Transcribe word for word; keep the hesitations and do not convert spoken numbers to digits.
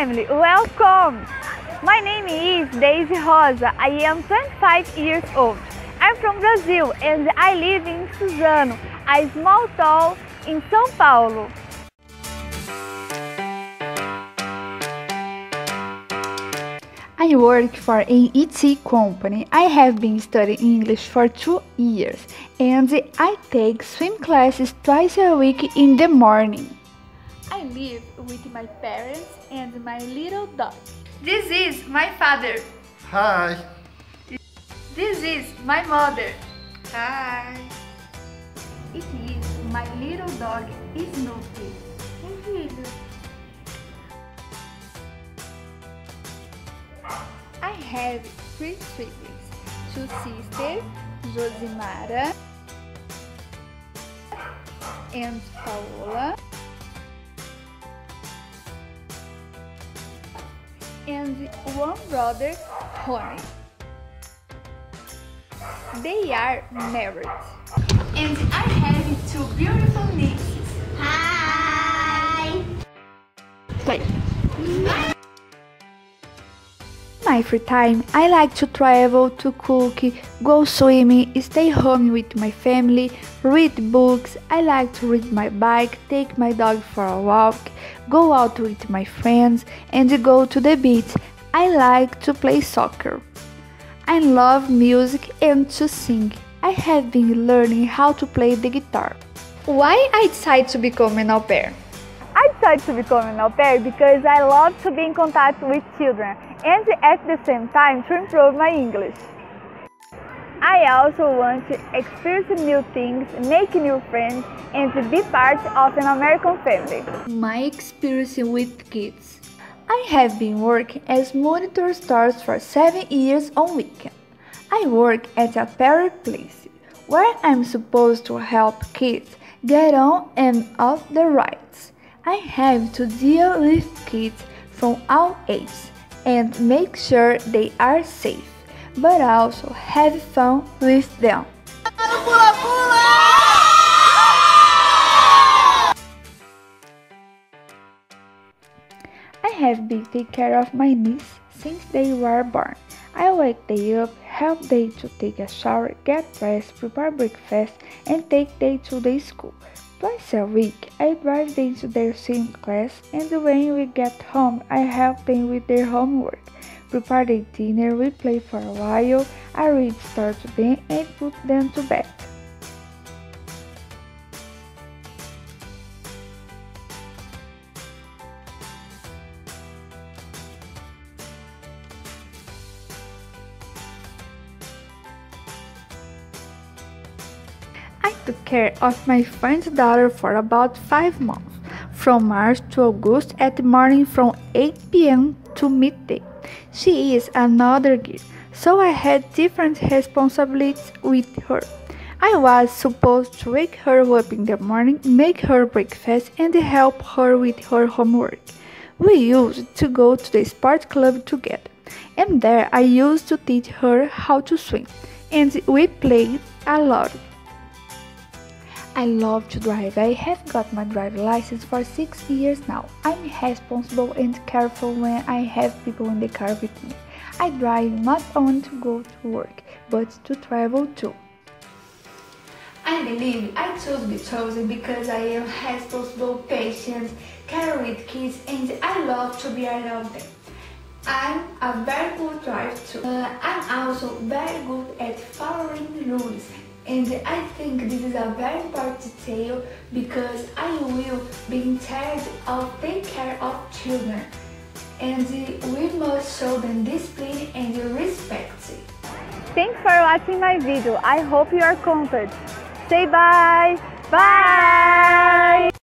family, welcome! My name is Deise Rosa, I am twenty-five years old. I'm from Brazil and I live in Suzano, a small town in São Paulo. I work for an I T company. I have been studying English for two years and I take swim classes twice a week in the morning. I live with my parents and my little dog. This is my father. Hi. This is my mother. Hi. It is my little dog, Snoopy. I have three siblings, two sisters, Josimara and Paola. And one brother, Rony. They are married. And I have two beautiful nieces. Hi! Play. Hi. In my free time, I like to travel, to cook, go swimming, stay home with my family, read books. I like to ride my bike, take my dog for a walk, go out with my friends and go to the beach. I like to play soccer. I love music and to sing. I have been learning how to play the guitar. Why I decided to become an au pair? I decided to become an au pair because I love to be in contact with children and at the same time to improve my English. I also want to experience new things, make new friends and to be part of an American family. My experience with kids. I have been working as monitor stores for seven years on weekend. I work at a parent place where I'm supposed to help kids get on and off the rides. I have to deal with kids from all ages and make sure they are safe, but also have fun with them. I have been taking care of my niece since they were born. I wake them up, help them to take a shower, get dressed, prepare breakfast and take them to the school. Twice a week, I drive them to their swim class and when we get home, I help them with their homework. Prepare their dinner, we play for a while, I read stories to them and put them to bed. I took care of my friend's daughter for about five months, from March to August at the morning from eight p m to midday. She is another girl, so I had different responsibilities with her. I was supposed to wake her up in the morning, make her breakfast and help her with her homework. We used to go to the sport club together, and there I used to teach her how to swim, and we played a lot. I love to drive. I have got my driving license for six years now. I'm responsible and careful when I have people in the car with me. I drive not only to go to work, but to travel too. I believe I chose to be chosen because I am responsible, patient, care with kids and I love to be around them. I'm a very good driver too. Uh, I'm also very good at following rules. And I think this is a very important detail because I will be in charge of taking care of children. And we must show them discipline and respect. Thanks for watching my video. I hope you are comforted. Say bye! Bye!